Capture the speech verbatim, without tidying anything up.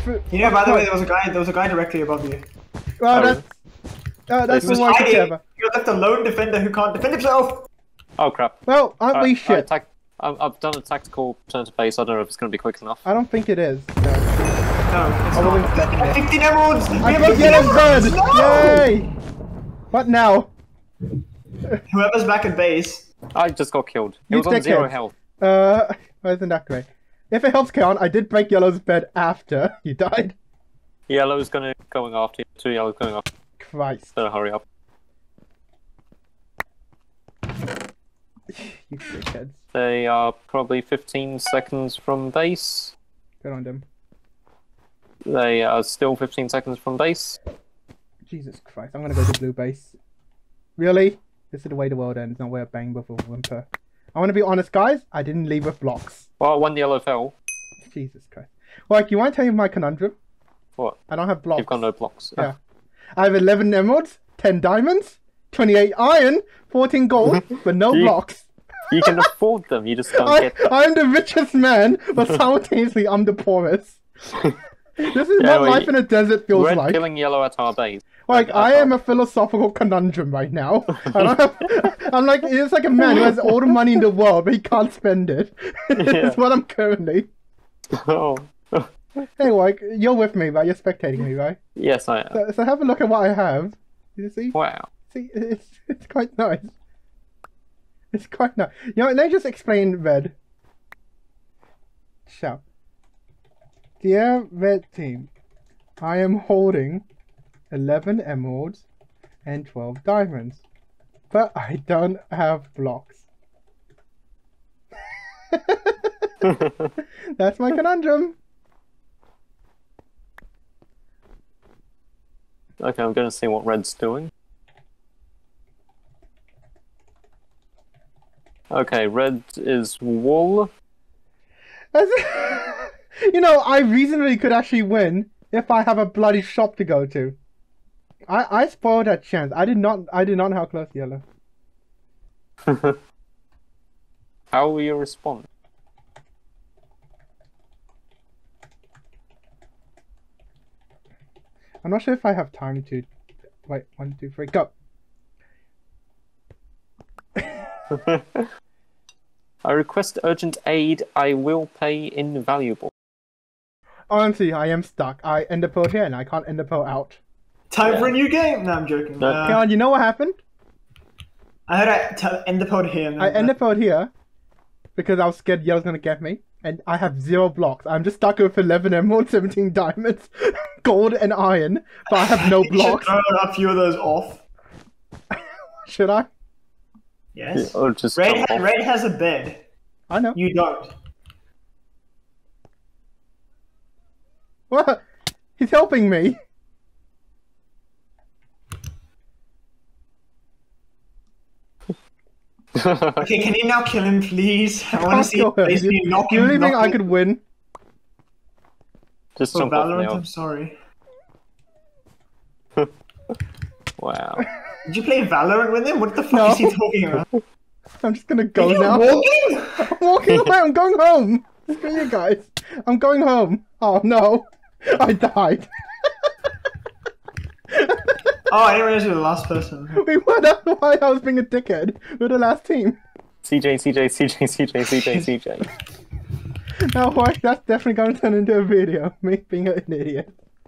fruit. You know, by the way, there was a guy. There was a guy directly above you. Well, oh. that's uh, that's the worst ever. You're like the lone defender who can't defend himself. Oh crap! Well, aren't uh, we shit? I, I, I've done a tactical turn to base. I don't know if it's going to be quick enough. I don't think it is. No, no it's I not. Think... I have fifteen emeralds. I have a yellow bird. No! Yay! What now? Whoever's back at base. I just got killed. It you was on zero it. health. Uh, isn't that great? If it helps, Keon, I did break Yellow's bed after you died. Yellow's gonna going after you. Two yellows going after you. Christ. So hurry up. You dickheads. They are probably fifteen seconds from base. Good on them. They are still fifteen seconds from base. Jesus Christ, I'm gonna go to blue base. Really? This is the way the world ends, not where I bang before whimper. I want to be honest, guys. I didn't leave with blocks. Well, one yellow fell. Jesus Christ. Well, like, you want to tell you my conundrum? What? I don't have blocks. You've got no blocks. Yeah. I have eleven emeralds, ten diamonds, twenty-eight iron, fourteen gold, but no you, blocks. You can afford them. You just can't I, get them. I'm the richest man, but simultaneously I'm the poorest. This is yeah, what well, life in a desert feels we're like. We're killing yellow at our base. Like, like I am our... a philosophical conundrum right now. I'm, I'm like, it's like a man who has all the money in the world, but he can't spend it. It's yeah. what I'm currently. Oh. Hey, like, you're with me, right? You're spectating me, right? Yes, I am. So, so have a look at what I have. You see? Wow. See, it's, it's quite nice. It's quite nice. You know, let me just explain red. Shout. Dear red team, I am holding eleven emeralds and twelve diamonds, but I don't have blocks. That's my conundrum. Okay, I'm going to see what red's doing. Okay, red is wool. That's You know, I reasonably could actually win if I have a bloody shop to go to. I I spoiled that chance. I did not. I did not know how close yellow. How will you respond? I'm not sure if I have time to. Wait, one, two, three, go. I request urgent aid. I will pay in valuable. Honestly, I am stuck. I end the pearl here and I can't end the pearl out. Time yeah. for a new game! No, I'm joking. No. Uh, Keon, you know what happened? I heard I end the pearl here. I end the pearl here because I was scared Yellow's gonna get me. And I have zero blocks. I'm just stuck with eleven emeralds, seventeen diamonds, gold and iron. But I have no blocks. You should throw a few of those off. Should I? Yes. Or just Red, ha off. Red has a bed. I know. You don't. What? He's helping me. Okay, can you now kill him, please? I, I want to see him. Please, you, knock him. You really knock think him. I could win? Just oh, jump Valorant, off I'm sorry. Wow. Did you play Valorant with him? What the fuck no. is he talking about? I'm just gonna go Are you now. Walking? I'm walking away. I'm going home. Screw you guys. I'm going home. Oh no, I died. Oh, I didn't realize you were the last person. We were, that's why I was being a dickhead. We were the last team. C J, C J, C J, C J, C J, C J. No, that's definitely going to turn into a video. Me being an idiot.